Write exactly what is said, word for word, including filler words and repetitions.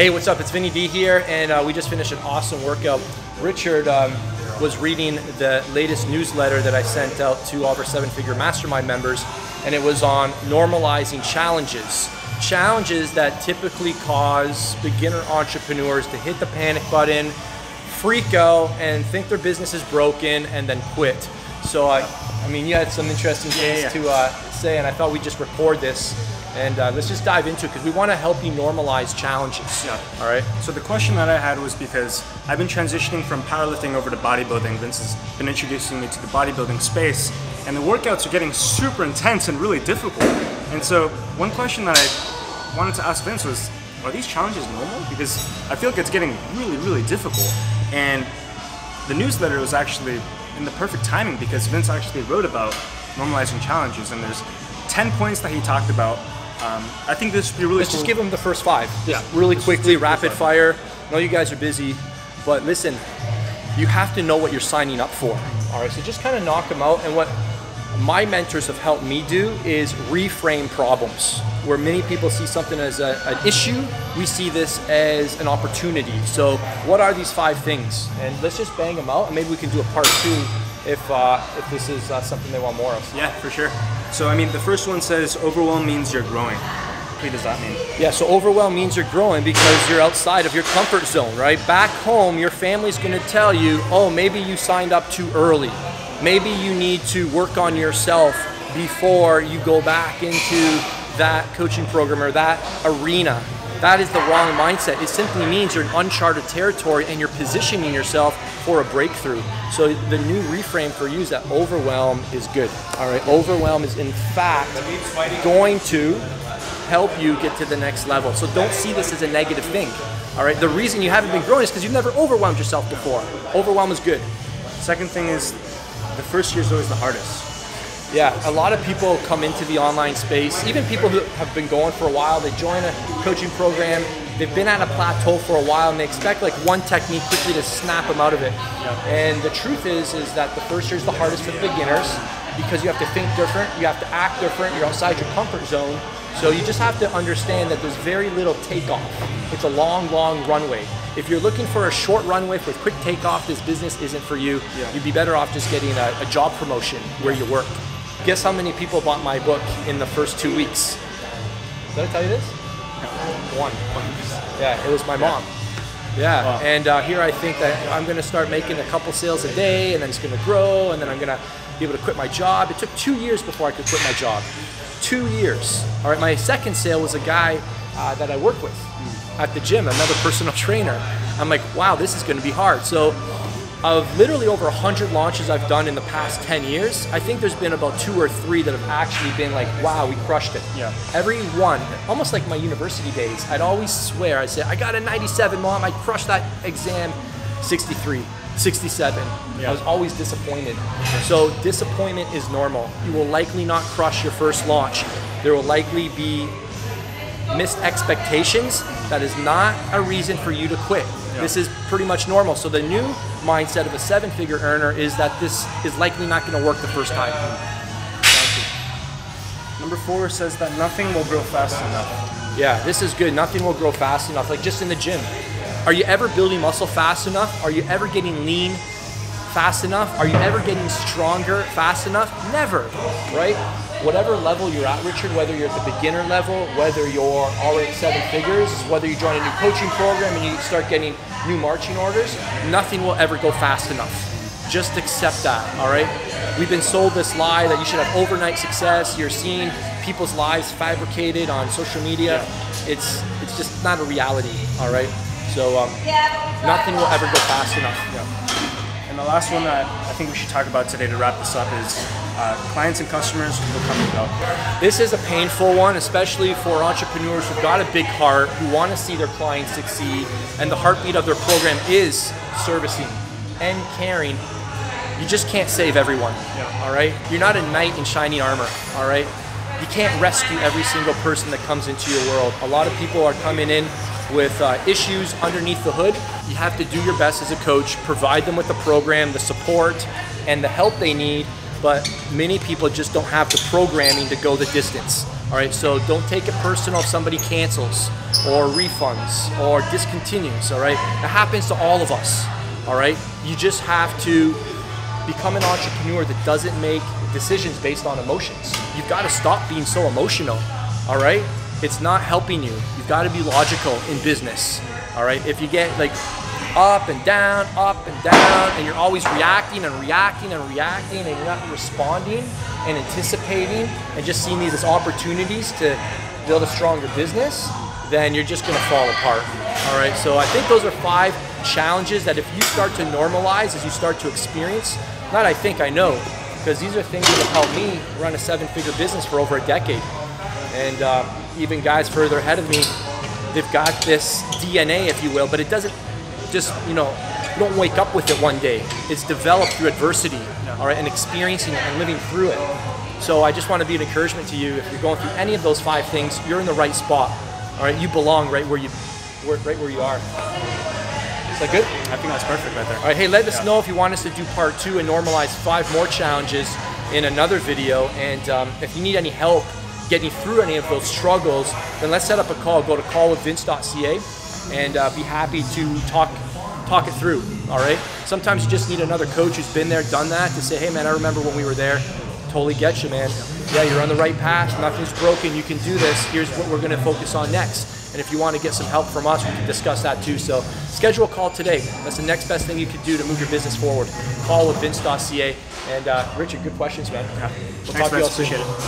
Hey, what's up? It's Vinny D here, and uh, we just finished an awesome workout. Richard um, was reading the latest newsletter that I sent out to all of our seven-figure mastermind members, and it was on normalizing challenges. Challenges that typically cause beginner entrepreneurs to hit the panic button, freak out, and think their business is broken, and then quit. So, I, I mean, you had some interesting things yeah, yeah. to uh, say, and I thought we'd just record this, and uh, let's just dive into it, because we want to help you normalize challenges. Yeah. All right? So the question that I had was, because I've been transitioning from powerlifting over to bodybuilding. Vince has been introducing me to the bodybuilding space, and the workouts are getting super intense and really difficult. And so one question that I wanted to ask Vince was, are these challenges normal? Because I feel like it's getting really, really difficult. And the newsletter was actually in the perfect timing, because Vince actually wrote about normalizing challenges, and there's ten points that he talked about. Um, I think this would be really Let's cool. just give them the first five. Just yeah. really Let's quickly, rapid fire. I know you guys are busy, but listen, you have to know what you're signing up for. All right, so just kind of knock them out. And what my mentors have helped me do is reframe problems. Where many people see something as a, an issue, we see this as an opportunity. So what are these five things? And let's just bang them out, and maybe we can do a part two if, uh, if this is uh, something they want more of. Yeah, for sure. So I mean, the first one says overwhelm means you're growing. What does that mean? Yeah, so overwhelm means you're growing because you're outside of your comfort zone, right? Back home, your family's gonna tell you, oh, maybe you signed up too early. Maybe you need to work on yourself before you go back into that coaching program or that arena. That is the wrong mindset. It simply means you're in uncharted territory and you're positioning yourself for a breakthrough. So the new reframe for you is that overwhelm is good. All right, overwhelm is in fact going to help you get to the next level. So don't see this as a negative thing. All right, the reason you haven't been growing is because you've never overwhelmed yourself before. Overwhelm is good. Second thing is, the first year is always the hardest. Yeah, a lot of people come into the online space, even people who have been going for a while, they join a coaching program, they've been at a plateau for a while, and they expect like one technique quickly to snap them out of it. And the truth is, is that the first year is the hardest for the beginners, because you have to think different, you have to act different, you're outside your comfort zone. So you just have to understand that there's very little takeoff. It's a long, long runway. If you're looking for a short runway for a quick takeoff, this business isn't for you. Yeah. You'd be better off just getting a, a job promotion where you work. Guess how many people bought my book in the first two weeks? Did I tell you this? No. One. Yeah, it was my mom. Yeah, wow. And uh, here I think that I'm gonna start making a couple sales a day, and then it's gonna grow, and then I'm gonna be able to quit my job. It took two years before I could quit my job. Two years. All right, my second sale was a guy uh, that I work with at the gym, another personal trainer. I'm like, wow, this is gonna be hard. So, of literally over one hundred launches I've done in the past ten years, I think there's been about two or three that have actually been like, wow, we crushed it. Yeah. Every one, almost like my university days, I'd always swear, I'd say, I got a ninety-seven, Mom, I crushed that exam. sixty-three, sixty-seven. Yeah. I was always disappointed. So disappointment is normal. You will likely not crush your first launch. There will likely be missed expectations. That is not a reason for you to quit. Yeah. This is pretty much normal. So the new mindset of a seven-figure earner is that this is likely not going to work the first time. Number four says that nothing will grow fast enough. Yeah, this is good. Nothing will grow fast enough. Like just in the gym. Are you ever building muscle fast enough? Are you ever getting lean fast enough? Are you ever getting stronger fast enough? Never, right? Whatever level you're at, Richard, whether you're at the beginner level, whether you're already seven figures, whether you join a new coaching program and you start getting new marching orders, nothing will ever go fast enough. Just accept that, all right? We've been sold this lie that you should have overnight success. You're seeing people's lives fabricated on social media. Yeah. It's, it's just not a reality, all right? So um, nothing will ever go fast enough. Yeah. And the last one that I think we should talk about today to wrap this up is uh, clients and customers will come and go. This is a painful one, especially for entrepreneurs who've got a big heart, who want to see their clients succeed, and the heartbeat of their program is servicing and caring. You just can't save everyone, yeah. all right? You're not a knight in shiny armor, all right? You can't rescue every single person that comes into your world. A lot of people are coming in with uh, issues underneath the hood. You have to do your best as a coach, provide them with the program, the support, and the help they need, but many people just don't have the programming to go the distance. All right, so don't take it personal if somebody cancels or refunds or discontinues, all right? It happens to all of us, all right? You just have to become an entrepreneur that doesn't make decisions based on emotions. You've got to stop being so emotional, all right? It's not helping you. You've got to be logical in business, all right? If you get like up and down, up and down, and you're always reacting and reacting and reacting, and you're not responding and anticipating and just seeing these as opportunities to build a stronger business, then you're just gonna fall apart, all right? So I think those are five challenges that if you start to normalize, as you start to experience, not I think, I know, because these are things that have helped me run a seven-figure business for over a decade. And uh, even guys further ahead of me, they've got this D N A, if you will, but it doesn't just, you know, you don't wake up with it one day. It's developed through adversity, all right, and experiencing it and living through it. So I just want to be an encouragement to you. If you're going through any of those five things, you're in the right spot. All right, you belong right where you, right where you are. Is that good? I think that's perfect right there. All right, hey, let us yeah. know if you want us to do part two and normalize five more challenges in another video. And um, if you need any help getting through any of those struggles, then let's set up a call. Go to call with vince dot c a and uh, be happy to talk, talk it through, all right? Sometimes you just need another coach who's been there, done that, to say, hey, man, I remember when we were there. Totally get you, man. Yeah, you're on the right path, nothing's broken, you can do this, here's what we're gonna focus on next. And if you wanna get some help from us, we can discuss that too. So schedule a call today. That's the next best thing you can do to move your business forward. Call with vince dot c a. And uh, Richard, good questions, man. Yeah. We'll Thanks, talk to you all soon.